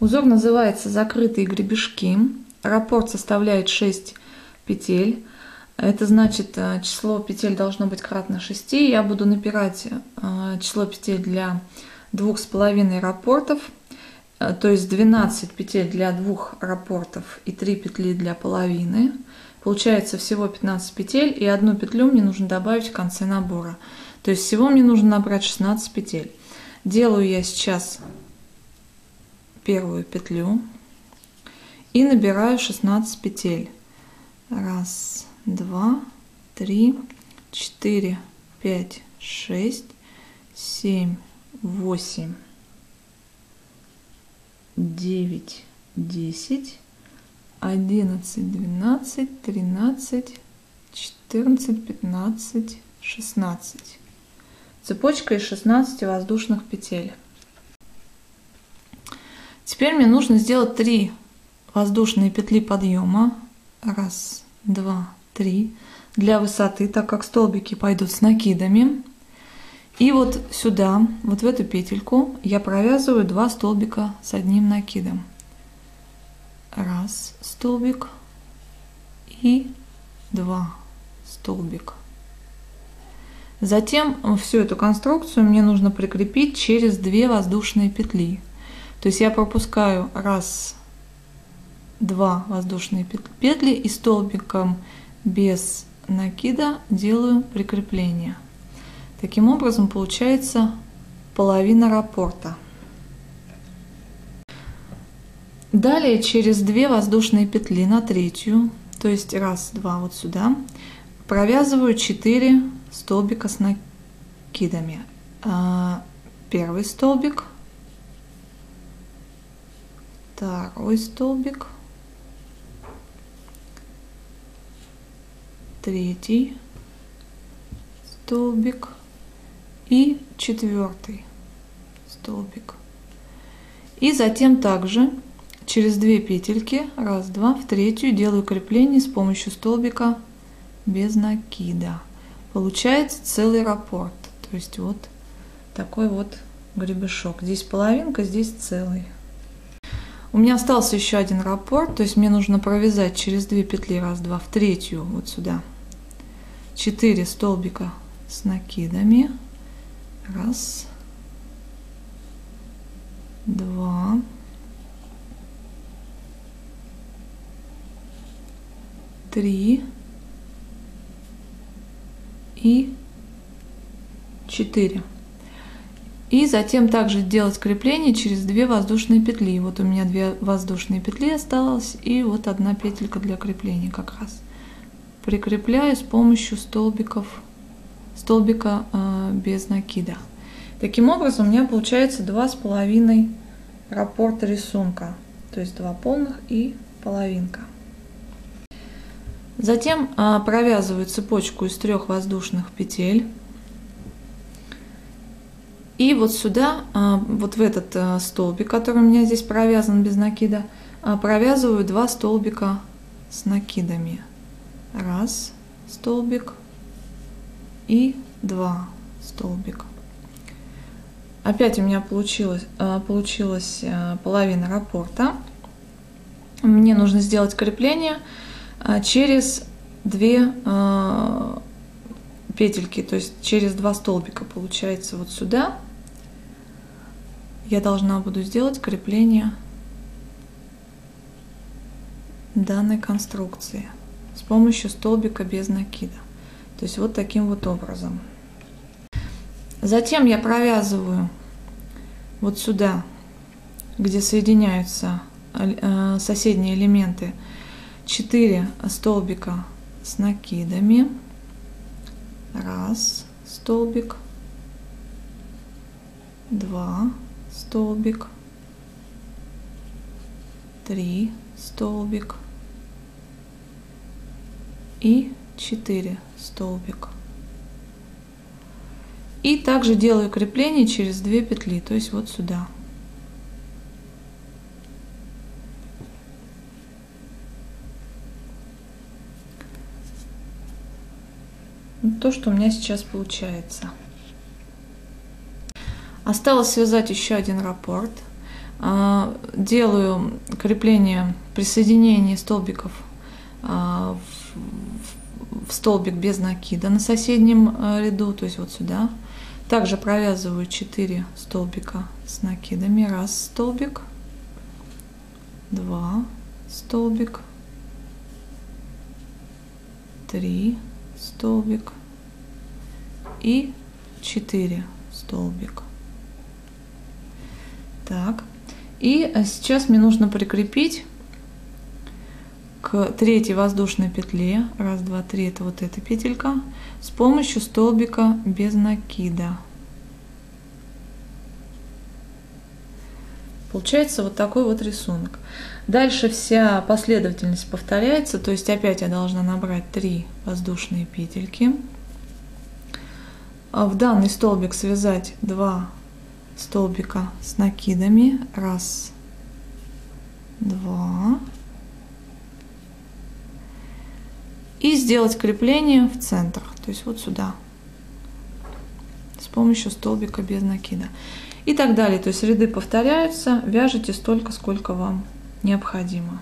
Узор называется «Закрытые гребешки». Раппорт составляет 6 петель. Это значит, число петель должно быть кратно 6. Я буду напирать число петель для 2,5 раппортов, то есть 12 петель для 2 раппортов и 3 петли для половины. Получается всего 15 петель, и одну петлю мне нужно добавить в конце набора. То есть всего мне нужно набрать 16 петель. Делаю я сейчас первую петлю и набираю 16 петель. 1, 2, 3, 4, 5, 6, 7, 8, 9, 10, 11, 12, 13, 14, 15, 16. Цепочка из 16 воздушных петель. Теперь мне нужно сделать 3 воздушные петли подъема. 1, 2, 3 для высоты, так как столбики пойдут с накидами. И вот сюда, вот в эту петельку, я провязываю 2 столбика с одним накидом. 1 столбик и 2 столбика. Затем всю эту конструкцию мне нужно прикрепить через 2 воздушные петли. То есть я пропускаю 1, 2 воздушные петли и столбиком без накида делаю прикрепление. Таким образом получается половина раппорта. Далее через 2 воздушные петли на 3, то есть 1, 2 вот сюда, провязываю 4 столбика с накидами. Первый столбик, второй столбик, третий столбик и 4 столбик. И затем также через 2 петельки, 1, 2, в 3 делаю крепление с помощью столбика без накида. Получается целый раппорт, то есть вот такой вот гребешок. Здесь половинка, здесь целый. У меня остался еще один раппорт, то есть мне нужно провязать через 2 петли, 1, 2, в 3 вот сюда 4 столбика с накидами, 1, 2, три и 4. И затем также делать крепление через 2 воздушные петли. Вот у меня 2 воздушные петли осталось, и вот 1 петелька для крепления как раз. Прикрепляю с помощью столбика без накида. Таким образом у меня получается 2,5 раппорта рисунка. То есть 2 полных и половинка. Затем провязываю цепочку из 3 воздушных петель. И вот сюда, вот в этот столбик, который у меня здесь провязан без накида, провязываю 2 столбика с накидами. 1 столбик и 2 столбика. Опять у меня получилась половина раппорта. Мне нужно сделать крепление через 2 петельки, то есть через 2 столбика. Получается вот сюда я должна буду сделать крепление данной конструкции с помощью столбика без накида. То есть вот таким вот образом. Затем я провязываю вот сюда, где соединяются соседние элементы, 4 столбика с накидами. 1 столбик, 2 столбик, 3 столбик и 4 столбик. И также делаю крепление через 2 петли, то есть вот сюда. То, что у меня сейчас получается. Осталось связать еще один раппорт. делаю крепление присоединения столбиков в столбик без накида на соседнем ряду, то есть вот сюда. Также провязываю 4 столбика с накидами. 1 столбик, 2 столбик, 3 столбик и 4 столбика. Так, и сейчас мне нужно прикрепить к 3-й воздушной петле, 1, 2, 3, это вот эта петелька, с помощью столбика без накида. Получается вот такой вот рисунок. Дальше вся последовательность повторяется, то есть опять я должна набрать 3 воздушные петельки, в данный столбик связать 2 столбика с накидами, 1, 2, и сделать крепление в центр, то есть вот сюда, с помощью столбика без накида, и так далее. То есть ряды повторяются, вяжите столько, сколько вам необходимо.